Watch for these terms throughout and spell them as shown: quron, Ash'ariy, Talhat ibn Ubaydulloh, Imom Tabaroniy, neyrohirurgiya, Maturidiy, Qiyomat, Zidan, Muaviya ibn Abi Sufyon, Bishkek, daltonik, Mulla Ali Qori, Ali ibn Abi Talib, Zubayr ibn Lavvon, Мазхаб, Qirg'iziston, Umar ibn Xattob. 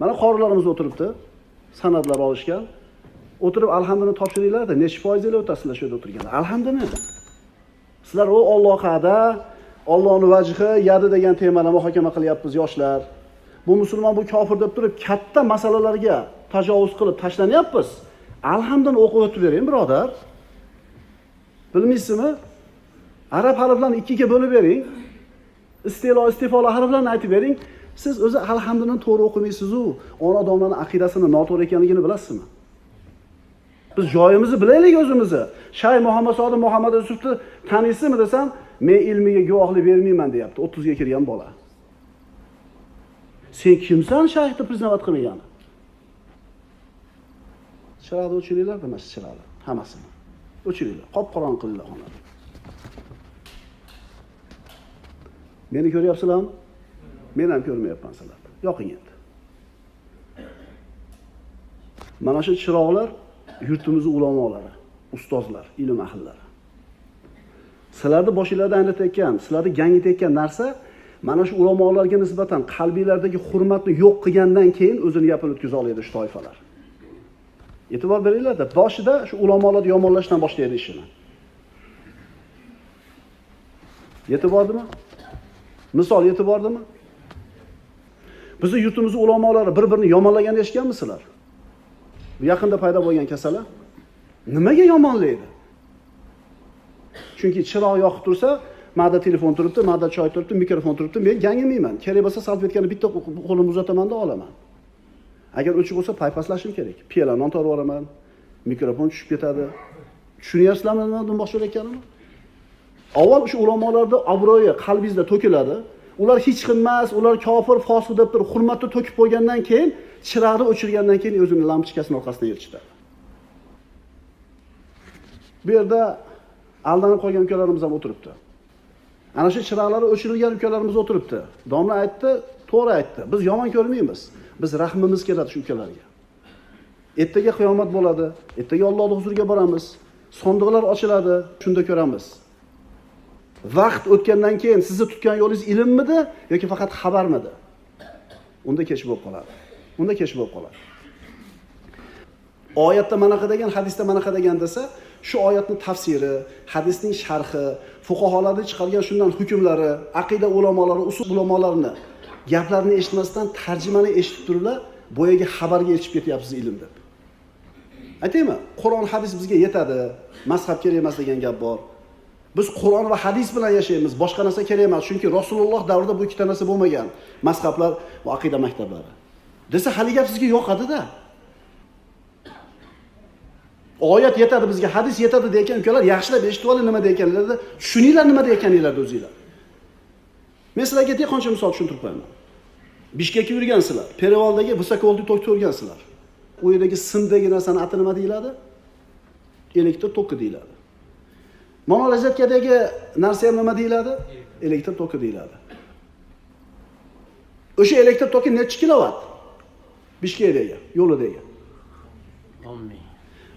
Mana qorilarimiz oturibdi, sanadlar olishgan. Oturib alhamdini topshiringlar-da, necha foizinglar o'tasizlar shu yerda o'tirganda? Alhamdini. Sizlar o Alloh haqida, Allohning vajhi, yadi degan temani muhokama qilyapmiz yoshlar. Bu musulmon, bu kofir deb turib katta masalalarga tajovuz qilib tashlanyapmiz. Alhamdini o'qib o'tiravering, birodar. Bilmaysizmi? Arab harflarini ikkiga bo'lib bering. Istilo, istifola harflarini aytib bering. Siz o'zi alhamdini to'g'ri o'qimaysiz-u, ona domlaning aqidasini noto'g'ri ekanligini bilasizmi? Biz joyimizni bilaylik o'zimizni. Shayx Muhammad Sodiq Muhammad Yusufni taniysizmi desam, men ilmiga guvohlik bermayman deyapti, 30 ga kirgan bola. Sen kimsan shayxni priznavat qilmagan? Chiroqni o'chiringlar, demasi chiroqni, hammasini. O'chiringlar, qop-qoron qilinglar xonani. Meni ko'ryapsizlarmi? Men ham ko'rmayapman sizlarni. Yo'qing endi. Mana shu chiroqlar yurtimiz ulamolari, ustozlar, ilm ahllari. Sizlarni boshingizda anglatayotgan, sizlarni gangitayotgan narsa mana shu ulamolarga nisbatan qalbinglardagi hurmatni yo'q qilgandan keyin o'zini gapini o'tkaza oladi shu toifalar. E'tibor beringlar-da, boshida shu ulamolarni yomonlashdan boshlaydi ishini. Yetib bordimi? Misol yetib bordimi? Bizi yurtimiz ulamolari bir-birini yomonlagan eshitganmisizlar? Bu yaqinda paydo bo'lgan kasallar nimaga yomonlaydi? Chunki chiroq yoqib tursa, ma'da telefon turibdi, ma'da choy turibdi, mikrofon turibdi, men gangimayman. Kerak bo'lsa salfetkani bitta qo'limni uzataman-da olaman. Agar o'chiq bo'lsa paypaslashim kerak. Piyalarni ontarib yoraman, mikrofon tushib ketadi. Tushunyapsizlarmi nima deb boshlayotganimni? Avval o'sha ulamolarning obro'yi qalbingizda to'kiladi. Ular hech kim emas, ular kofir, fosiq deb turib hurmatni to'kib qo'ygandan keyin, chiroqni o'chirgandan keyin o'zini lampochkasining orqasidan yirtishadi. Bu yerda aldanib qolgan ukalarimiz ham o'tiribdi. Ana shu chiroqlari o'chirilgan ukalarimiz o'tiribdi. Domla aytdi, to'g'ri aytdi. Biz yomon ko'rmaymiz. Biz rahmimiz keladi shu ukalarga. Ertaga qiyomat bo'ladi. Ertaga Allohning huzuriga boramiz. Sandiqlar ochiladi, shunda ko'ramiz. Vaqt o'tgandan keyin sizni tutgan yo'lingiz ilmmidi yoki faqat xabarmidi? Unda kech bo'lib qoladi. Oyatda mana qadagan, hadisda mana qadagan desa, shu oyatning tafsiri, hadisning sharhi, fuqaholarning chiqargan shundan hukmlari, aqida ulamolari, usul ulamolarini gaplarini eshitmasdan tarjimani eshitib turiblar, boyaga xabarga yetib ketyapsiz ilm deb. Aytaymi, Qur'on hadis bizga yetadi, mazhab kerak emas degan gap bor. Biz Qur'on va hadis bilan yashaymiz, boshqa narsa kerak emas. Chunki Rasululloh davrida bu ikkita narsa bo'lmagan. Mazhablar va aqida maktablari. Desa hali gap sizga yoqadi-da. Oyat yetadi bizga, hadis yetadi degan ukalar yaxshilab eshitib oling nima deganinglarni, tushuninglar nima deganinglarni o'zingizlar. Men sizlarga aytay qancha misol tushuntirib qo'yaman. Bishkekka yurgansizlar, Perevoldagi Busakolni to'kib o'rgansizlar. U yerdagi simdagi narsani ati nima deyiladi? Elektr toki deyiladi. Monolajatgadagi narsa ham nima deyiladi? Elektr toki deyiladi. O'sha elektr toki necha kilovat? Bishkekdagi, yo'lidagi. 10 ming.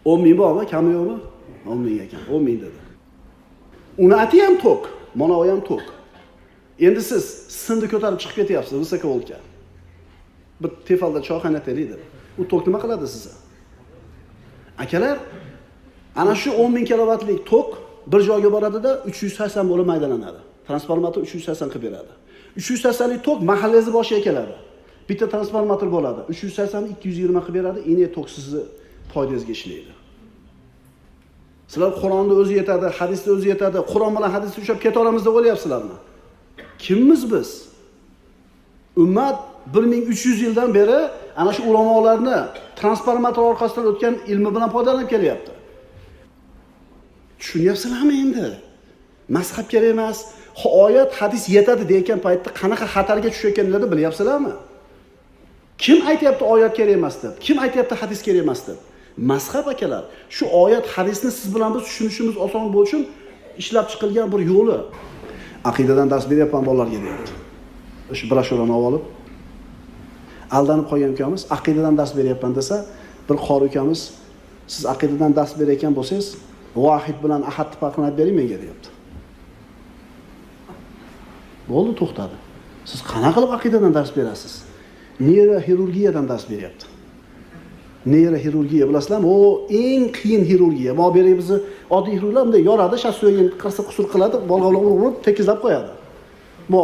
10 ming bormi, kami yo'qmi? 10 ming ekan, 10 ming dedi. Uni ati ham tok, monovi ham tok. Endi siz simni ko'tarib chiqib ketyapsiz, Visokovoltga. Bir tefalda choy qaynataylik deb. U tok nima qiladi sizga? Akalar, ana shu 10 ming kilovatlik tok bir joyga boradi-da 380 bo'lib maydalanadi. Transformator 380 qilib beradi. 380 lik tok mahallangiz boshiga keladi. Bitta transformator bo'ladi. 380 ni 220 qilib beradi, eng tok sizni foydangizga ishlaydi. Sizlar Qur'onni o'zi yetadi, hadisni o'zi yetadi. Qur'on bilan hadisni ushlab keta olamiz deb o'ylayapsizlarmi? Kimmiz biz? Ummat 1300 yildan beri ana shu ulamolarni transformator orqasidan o'tgan ilmi bilan foydalanib kelyapti. Tushunyapsizlarmi endi? Mazhab kerak emas, oyat, hadis yetadi degan paytda qanaqa xatarga tushayotganligini bilyapsizlarmi? Kim aytayapti oyat kerak emas deb? Kim aytayapti hadis kerak emas deb? Mazhab akalar, shu oyat, hadisni siz bilan biz tushunishimiz oson bo'lishi uchun ishlab chiqilgan bir yo'li. Aqidadan dars beryapman bolalarga deyapti. O'sha broshurani olib, aldanib qolgan ukamiz aqidadan dars beryapman desa, bir qori ukamiz, siz aqidadan dars berayotgan bo'lsangiz, Vahid bilan ahadni farqini aytib bering menga deyapti. Bo'ldi, to'xtadi. Siz qana qilib aqidadan dars berasiz? neyrohirurgiyadan dars beryapti. Neyrohirurgiya bilasizmi? O eng qiyin xirurgiya. Moberimizni oddiy xirurglar bunday yoradi, shasuyni qirsa qusur qiladi, bolg'oqlar urib tekizlab qo'yadi. Bu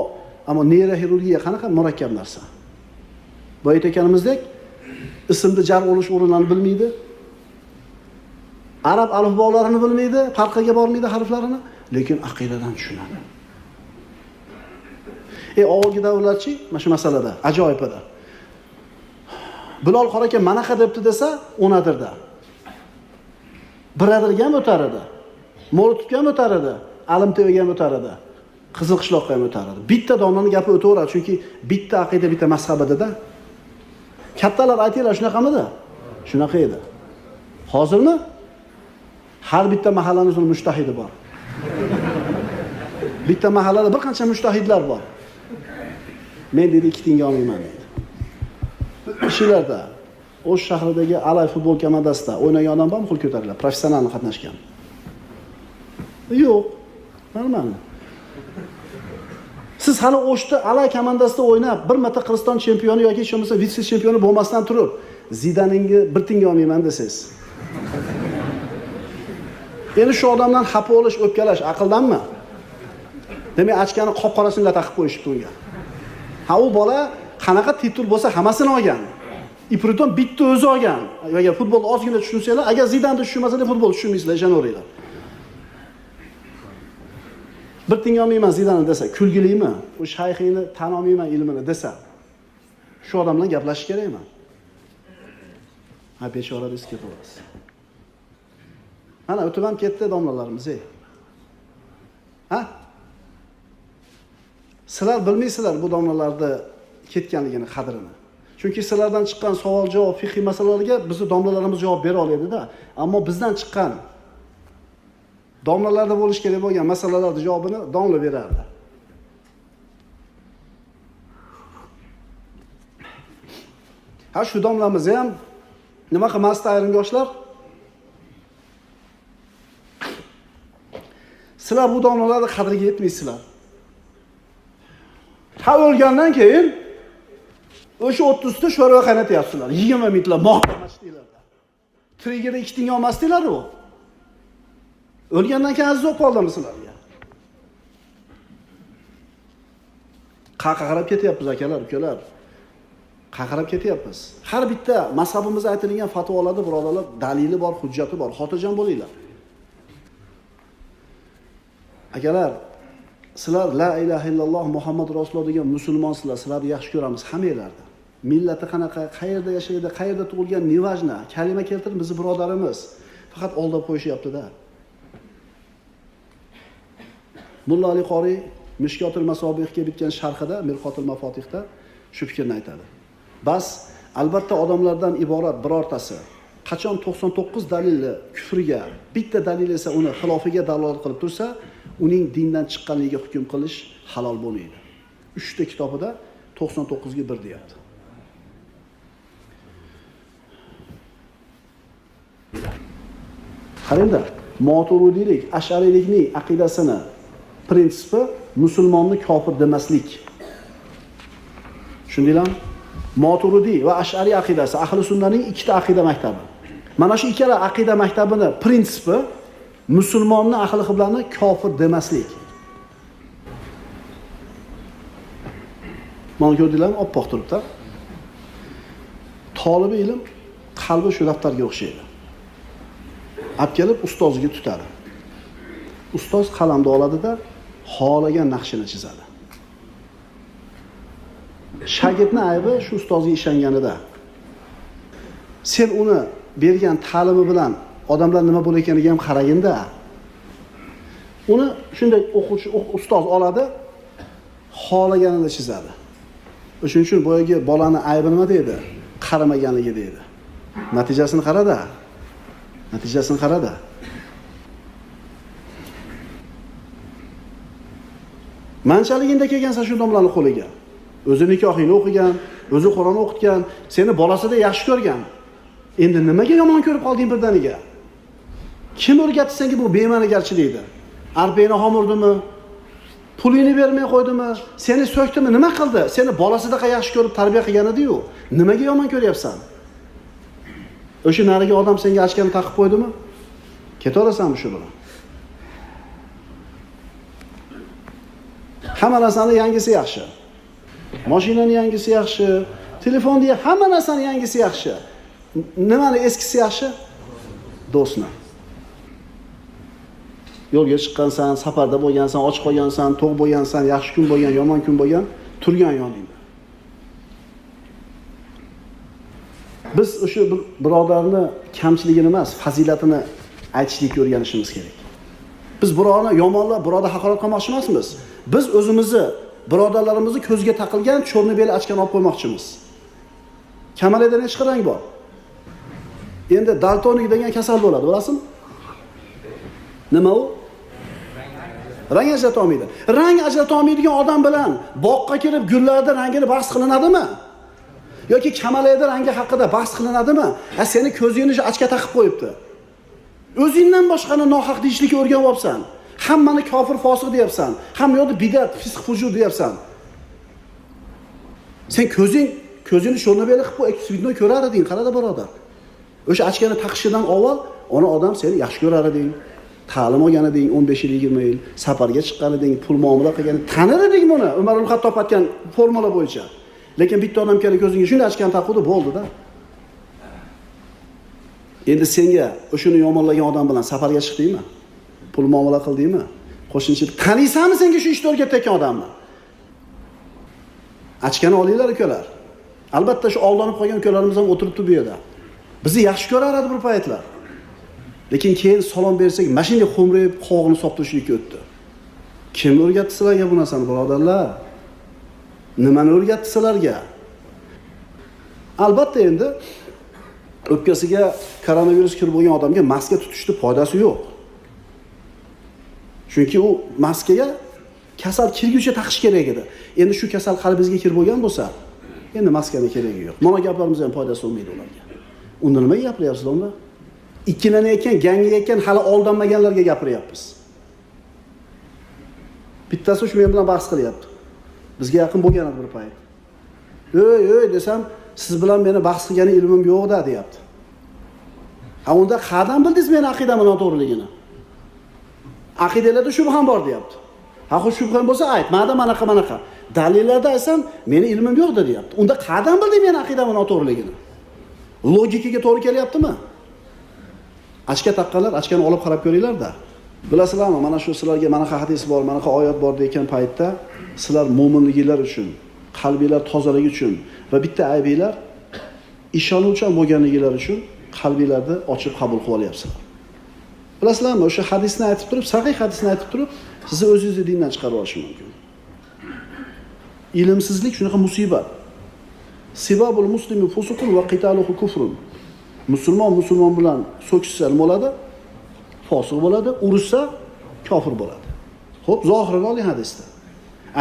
ammo neyrohirurgiya qanaqa murakkab narsa. Bu aytganimizdek ismni jar bo'lish o'rnini bilmaydi. Arab alifbolarini bilmaydi, farqiga bormaydi harflarini, lekin aqidadan tushunadi. Avvalgi davrlarchi mana shu masalada ajoyib edi. Bilol qora aka manaqa debdi desa, o'nadirda. Biradirga ham o'tar edi. Mo'litga ham o'tar edi, Alimtevaga ham o'tar edi, Qizilqishloqqa ham o'tar edi. Bitta domlaning gapi o'taveradi, chunki bitta aqida, bitta mazhabida. Kattalar aytinglar shunaqamidi? Shunaqa edi. Hozirmi? Har bitta mahallaning o'z mujtahidi bor. Bitta mahallada bir qancha mujtahidlar bor. Men dedi ikki tinga olmayman dedi. Shularda o'sha shahridagi Alay futbol komandasida o'ynagan odam ham pul ko'tariladi, professional qatnashgan. Yo'q, normal. Siz hali o'shda Alay komandasida o'ynab, bir marta Qirg'iziston chempioni yoki hech bo'lmasa vitse chempioni bo'lmasdan turib, Zidaningni bir tinga olmayman desiz. Endi shu odamdan xafa bo'lish, o'pkalash aqldanmi? Demak, ochkani qop-qorasini taqib qo'yishibdi unga. Ha, u bola qanaqa titul bo'lsa hammasini olgan. Ipriton bitta o'zi olgan. Agar futbolni ozgina tushunsanglar, agar Zidanni tushunmasanglar futbol tushunmaysizlar, janoringlar. Bir tinga olmayman Zidanni desa, kulgilimi? U shayxini tan olmayman ilmini desa, shu odam bilan gaplashish kerakmi? Ha, bechora desa ketaverasiz. Ana o'tib ham ketdi domlalarimiz. Ha? Sizlar bilmaysizlar bu domlalarni ketganligini, qadrini. Chunki sizlardan chiqqan savol-javob fiqhiy masalalarga bizni domlalarimiz javob bera oladi-da, ammo bizdan chiqqan domlalarda bo'lish kerak bo'lgan masalalarning javobini domla beradi. Ha, shu domlamiz ham nima qilmasdi ayrim yoshlar? Sizlar bu domlalarning qadriga yetmaysizlar. Ha, o'lgandan keyin o'sha 30 ta sho'rva qaynatyapsizlar. 20 minglab maqtamashdinglarda. Triggerda ikki tinga olmasdinglar u. O'lgandan keyin aziz o'qib qoldimi sizlarga? Qaqarab ketyapmiz akalar, ukalar. Qaqarab ketyapmiz. Har bitta mazhabimizda aytilgan fatvolarda birodarlar dalili bor, hujjati bor. Xotirjam bo'linglar. Akalar, sizlar la ilaha illalloh Muhammad rasululloh degan musulmonsizlar, sizlarni yaxshi ko'ramiz hammanglarni. Millati qanaqa, qayerda yashaydi, qayerda tug'ilgan, nevajna, kalima keltirib bizni birodarimiz. Faqat aldab qo'yishyapti-da. Mulla Ali Qori Mishkotul Masobihga bitgan sharhida, Mirqotul Mafatihda shu fikrni aytadi. Bas, albatta odamlardan iborat birortasi qachon 99 dalili kufriga, bitta dalil esa uni xilofiga dalolat qilib tursa, uning dindan chiqqanligiga hukm qilish halol bo'lmaydi. 3 ta kitobida 99 ga 1 deyapti. Qarangda, Maturidiylik, Ash'ariylikning aqidasini prinsipi musulmonni kofir demaslik. Tushundinglarmi? Maturidiy va Ash'ariy aqidasi ahli sunnaning 2 ta aqida maktabi. Mana shu ikkala aqida maktabini prinsipi musulmonni ahli qiblanni kofir demaslik. Mana ko'rdinglarmi, oppoq turibdi. Talib ilm qalbi shu daftarga o'xshaydi. Olib kelib ustoziga tutadi. Ustoz qalamni oladi-da, xohlagan naqshini chizadi. Shogirdning aybi shu ustoziga ishonganida. Sen uni bergan ta'limi bilan odamlar nima bo'layotganiga ham qaraganda, uni shunday o'quvchi ustoz oladi, xohlaganini chizadi. O'shuning uchun boyagi bolani aybi nima deydi? Qaramaganligi deydi. Natijasini qarada. Natijasini qarada. Manchaligingda kelgansa shu domlani qo'liga, o'zi nikohini o'qigan, o'zi Qur'on o'qitgan, seni bolasida yaxshi ko'rgan. Endi nimaga yomon ko'rib qolding birdaniga? Kim o'rgatdi senga bu bema'nigarchilikni? Arpani ham urdimi? pulini vermeye koydu mu? Seni söktü mü? Nima qildi? Seni bolasida yaxshi ko'rib tarbiya qilganidiyu. Nimaga yomon ko'ryapsan? O'sha nariga odam senga ochgan taqib qo'ydimi? Ketaversanmi shu bilan? Hamma narsaning yangisi yaxshi. Mashinaning yangisi yaxshi, telefon deya hamma narsaning yangisi yaxshi. Nimani eskisi yaxshi? Do'stni. Yo'lga chiqqansan, safarda bo'lgansan, och qolgansan, to'q bo'lgansan, yaxshi kun bo'lgan, yomon kun bo'lgan, turgan yoningda. Biz o'sha birodarni kamchiligini emas, fazilatini aytishlikni o'rganishimiz kerak. Biz birovni yomonlab, birovni haqorat qilmoqchi emasmiz. Biz o'zimizni, birodarlarimizni ko'zga taqilgan cho'rni beli ochgan olib qo'ymoqchimiz. Kamalada nechta rang bor? Endi daltonik degan kasal bo'ladi, bilasizmi? Nima u? Rang ajrata olmaydi. Rang ajrata olmaydigan odam bilan boqqa kirib gullarda rangini bahs qilinadimi? Yoki kamalayda rangi haqida bahs qilinadimi? Seni ko'zingni ochga taqib qo'yibdi. O'zingdan boshqani nohaq deyishlikni o'rganib olsan, hammani kofir fosiq deyapsan, hamma yoqda bidat, fisq fujur deyapsan. Sen ko'zingni sho'rna beli qilib qo'yib, ekspeditni ko'rar eding, qarada birodar. O'sha ochgani taqishidan avval ona odam seni yaxshi ko'rar eding. Ta'lim olgan eding 15 yil 20 yil, safarga chiqqan eding, pul muomala qilgan, tanir eding buni Umar ibn Xattob aytgan formula bo'yicha. Lekin bitta odam kelib ko'zingga shunday ochgan taquvdi, bo'ldi-da. Endi senga o'shuni yomonlagan odam bilan safarga chiqdingmi? Pul muomala qildingmi? Qo'shimchilik taniysanmi senga shu ishni o'rgatayotgan odamni? Ochgani olinglar ukalar. Albatta shu aldanib qolgan ukalarimiz ham o'tiribdi bu yerda. Bizi yaxshi ko'raradi bir paytlar. Lekin keyin salom bersak, mashinada xumrayib, qog'ini sotishlikka o'tdi. Kim o'rgatdi sizlarga bu narsani, birodarlar? Nimani o'rgatdi sizlarga? Albatta endi o'pkasiga koronavirus kirib bo'lgan odamga maska tutishning foydasi yo'q. Chunki u maskaga kasal kirguncha taqish kerak edi. Endi shu kasal qalbingizga kirib bo'lgan bo'lsa, endi maskani keragi yo'q. Mana gaplarimiz ham foydasi bo'lmaydi ularga. Unda nima gapiryapsiz onda? Ikkilanayotgan, ganglayotgan, hali aldanmaganlarga gapiryapmiz. Bittasi shu men bilan bahs qilyapti. Bizga yaqin bo'lgan bir payt. "Ey, desam, siz bilan meni bahs qilgani ilmim yo'q-da", deyapti. "Ha, unda qandan bildingiz meni aqidamni noto'g'riligini?" "Aqidalarda shubham bor", deyapti. "Ha, xo'sh, shubham bo'lsa ayt, menda manaqa. Dalillarda aytsam, meni ilmim yo'q-da", deyapti. "Unda qandan bildingiz meni aqidamni noto'g'riligini? Logikaga to'g'ri kelyaptimi?" Ochga taqqanlar, ochgani olib qarab ko'ringlar-da. Bilasizlarmi, mana shu sizlarga manaqa hadis bor, manaqa oyat bor degan paytda sizlar mo'minligingiz uchun, qalbingizlar tozaligi uchun va bitta aybingizlar ishonuvchan bo'lganligingiz uchun qalbingizlarni ochib qabul qilib olyapsizlar. Bilasizlarmi, o'sha hadisni aytib turib, sahih hadisni aytib turib, sizni o'zingizni dindan chiqarib olishi mumkin. Ilmsizlik shunaqa musibat. Sibabul muslimi fusuqun va qitaluhu kufrun. Musulmon bilan so'kishsa nima bo'ladi? Fosiq bo'ladi, urushsa kofir bo'ladi. Xo'p, zohirini oling hadisda.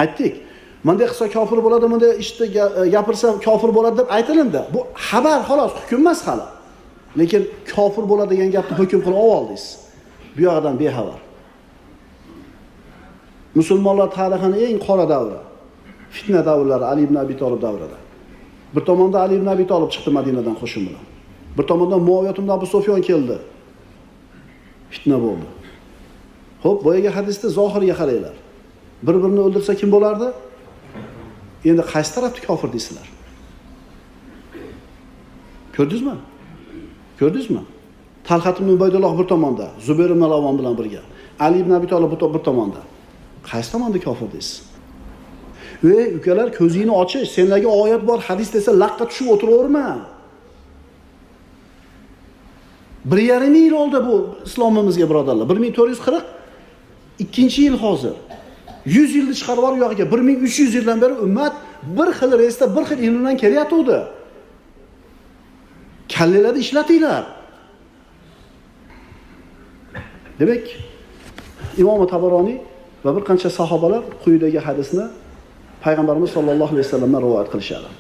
Aytdik, bunday qilsa kofir bo'ladi, bunday ishda gapirsa kofir bo'ladi deb aytilindi. Bu xabar xolos hukm emas hali. Lekin kofir bo'ladi degan gapni hukm qilib oldingiz. Bu yoqdan bexabar. Musulmonlar tarixining eng qora davri, fitna davrlari, Ali ibn Abi Talib davrida. Bir tomonda Ali ibn Abi Talib chiqdi Madinadan qo'shin bilan. Bir tomondan Muaviya ibn Abi Sufyon keldi. Fitna bo'ldi. Xo'p, boyaga hadisda zohiriga qaranglar. Bir-birini o'ldirsa kim bo'lardi? Endi qaysi tarafni kofir deysizlar? Ko'rdingizmi? Ko'rdingizmi? Talhat ibn Ubaydulloh bir tomonda, Zubayr ibn Lavvon bilan birga, Ali ibn Abi Talib bir tomonda. Qaysi tomonni kofir deysiz? Ey ukalar, ko'zingni ochish, senlarga oyat bor, hadis desa laqqa tushib o'tiraverma. 1,5 yil oldi bu islomimizga birodarlar. 1440 2-chi yil hozir. 100 yilni chiqarib borib yo'qiga 1300 yildan beri ummat bir xil reysda bir xil ilmdan kelyotuvdi. Kallalarni ishlatinglar. Demak, Imom Tabaroniy va bir qancha sahobalar quyidagi hadisni payg'ambarimiz sollallohu alayhi vasallamdan rivoyat qilishadi.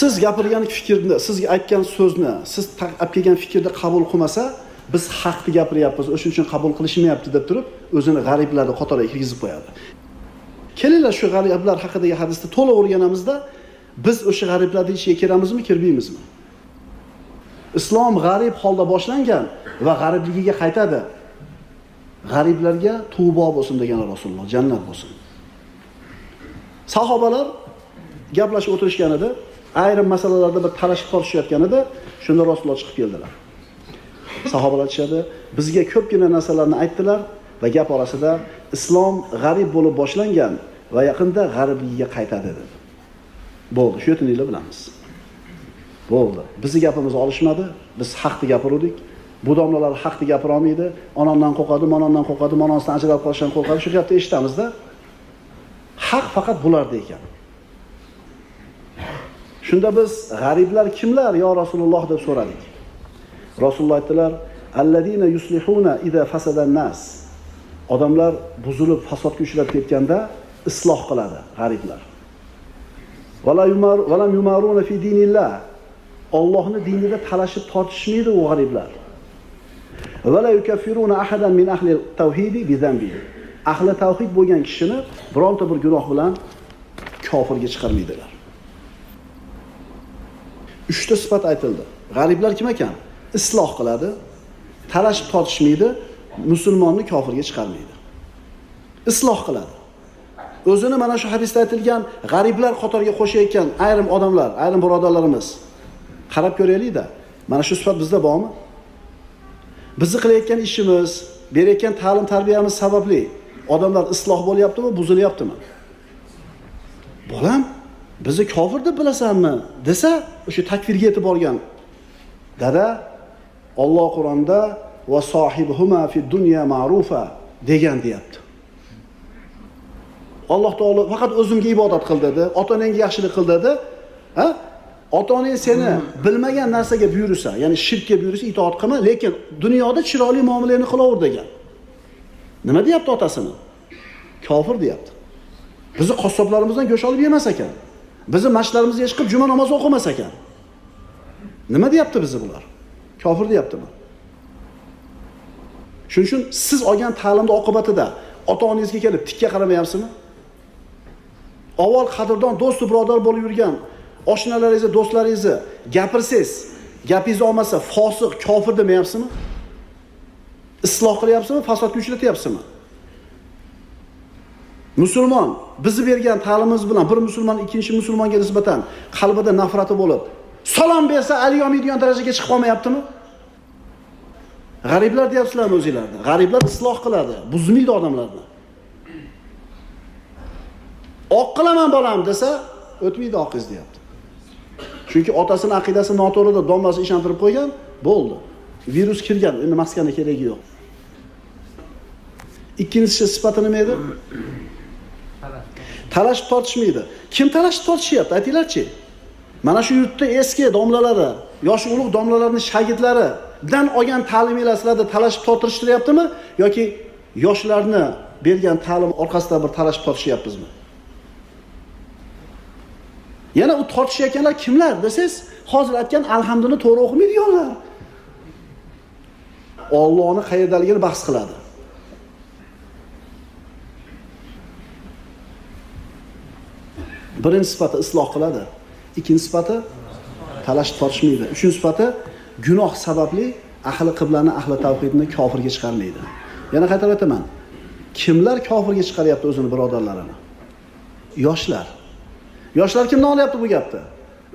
Siz gapirgan fikrni, siz aytgan so'zni, siz olib kelgan fikrni qabul qilmasa, biz hakkı gapiryapmiz, o'shuning uchun qabul qilishmayapti deb turib, o'zini g'ariblarni qatoriga kirgizib qo'yadi. Kelinglar shu g'ariblar haqidagi hadisni to'liq o'rganamizda, biz o'sha g'ariblarning ichiga kiramizmi, kirmaymizmi? İslam g'arib holda boshlangan va g'ariblikka qaytadi. G'ariblarga tavba bo'lsin degan Rasululloh, jannat bo'lsin. Sahobalar gaplashib o'tirishganida, ayrim masalalarda bir talashib tortishayotganida, shunda Rasululloh chiqib keldilar. Sahobalar aytishadi, bizga ko'pgina narsalarni aytdilar va gap orasida islom g'arib bo'lib boshlangan va yaqinda g'aribligiga qaytadi dedi. Bo'ldi, shu yerni bilamiz. Bo'ldi. Bizi gapimiz olishmadi, biz haqni gapirdik. Bu domlalar haqni gapira olmaydi, onamdan qo'rqadi, onamdan qo'rqadi, onasidan ajralib qolishdan qo'rqadi. Shu gapni eshitamizda. Haq faqat bularda ekan. Shunda biz g'ariblar kimlar yo Rasululloh deb so'radik. Rasululloh aytdilar: "Allazina yuslihuna idza fasadan nas." Odamlar buzilib fasodga uchrab ketganda isloh qiladi g'ariblar. "Wala yumaruna fi dinillah." Allohning dinida talashib tortishmaydi u g'ariblar. "Wala yukaffiruna ahadan min ahli at-tauhid bi dhanbi." Ahli tavhid bo'lgan kishini bironta bir gunoh bilan kofirga chiqarmaydilar. 3 ta sifat aytildi. G'ariblar kim ekan? Isloh qiladi, talashib tortishmaydi, musulmonni kofirga chiqarmaydi. Isloh qiladi. O'zini mana shu hadisda aytilgan g'ariblar qatoriga qo'shayotgan ayrim odamlar, ayrim birodarlarimiz qarab ko'raylik-da, mana shu sifat bizda bormi? Bizni qilayotgan ishimiz, berayotgan ta'lim tarbiyamiz sababli odamlar isloh bo'lyaptimi, buzilyaptimi? Bolam, bizni kofir deb bilasanmi desa, o'sha takfirga yetib borgan. Dada, Alloh Qur'onda va sohibuhuma fi dunya ma'rufa degan deyapti. Alloh taolo faqat o'zimga ibodat qil dedi, ota-onangga yaxshilik qil dedi. Ha? Ota-onang seni bilmagan narsaga buyursa, ya'ni shirkka buyursa, itoat qilma, lekin dunyoda chiroyli muomalani qilaver degan. Nima deyapti otasini? Kofir deyapti. Bizi qassoblarimizdan go'sht olib yemas ekan. Bizi mashqlarimizga chiqib juma namozi o'qimas ekan. Nima deyapti bizni bular? Kofir deyaptimi? Shuning uchun siz olgan ta'limning oqibatida ota-onangizga kelib tikka qaramayapsizmi? Avval qadrdon do'st birodar bo'lib yurgan oshnalaringizni, do'stlaringizni gapirsangiz, gapingizni olmasa fosiq, kofir demayapsizmi? Isloh qilyapsizmi, fasodga uchratyapsizmi? Musulmon bizni bergan ta'limimiz bilan bir musulmon ikkinchi musulmonga nisbatan qalbida nafrati bo'lib, salom bersa aliyomiydigan darajaga chiqib qolmayaptimi? G'ariblar deyapsizlarmi o'zingizlarni? G'ariblar isloh qiladi, buzmaydi odamlarni. Oq qilaman bolam desa, o'tmaydi oqiz deyapti. Chunki otasini aqidasi noto'g'rida domlasi ishontirib qo'ygan, bo'ldi. Virus kirgan, endi maskani keragi yo'q. Ikkinchisi sifati nima edi? Talashib tortishmaydi. Kim talashib tortishyapti? Aytinglarchi. Mana shu yurtda eski domlalari, yosh ulug' domlalarning shagidlaridan olgan ta'limlar sizlarda talashib tortishtiryaptimi yoki yoshlarni bergan ta'lim orqasida bir talashib tortishyapmizmi? Yana u tortishayotganlar kimlar desangiz, hozir aytgan alhamdini to'g'ri o'qimaydiganlar. Allohning qayerdaligini bahs qiladi. Birinchi sifati isloh qiladi, ikkinchi sifati talashib tortishmaydi, uchinchi sifati gunoh sababli ahli qiblani, ahli tavhidni kofirga chiqarmaydi. Yana qaytarib aytaman, kimlar kofirga chiqaryapti o'zini birodarlarini? Yoshlar. Yoshlar kimdan olyapti bu gapni?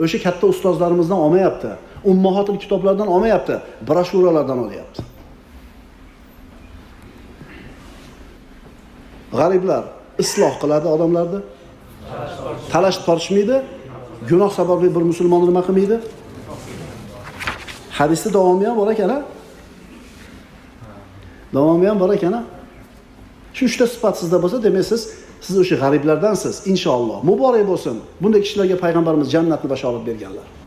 O'sha katta ustozlarimizdan olmayapti, ummahotil kitoblardan olmayapti, broshuralardan olyapti. G'ariblar isloh qiladi odamlarni, talashib tortishmaydi, gunoh sababli bir musulmonni nima qilmaydi? Hadisda davomi ham bor ekan-a? Davomi ham bor ekan-a? Shu 3 ta sifat sizda bo'lsa, demak siz o'sha g'ariblardansiz, inshaalloh. Muborak bo'lsin. Bunday kishilarga payg'ambarimiz jannatni bashorat berganlar.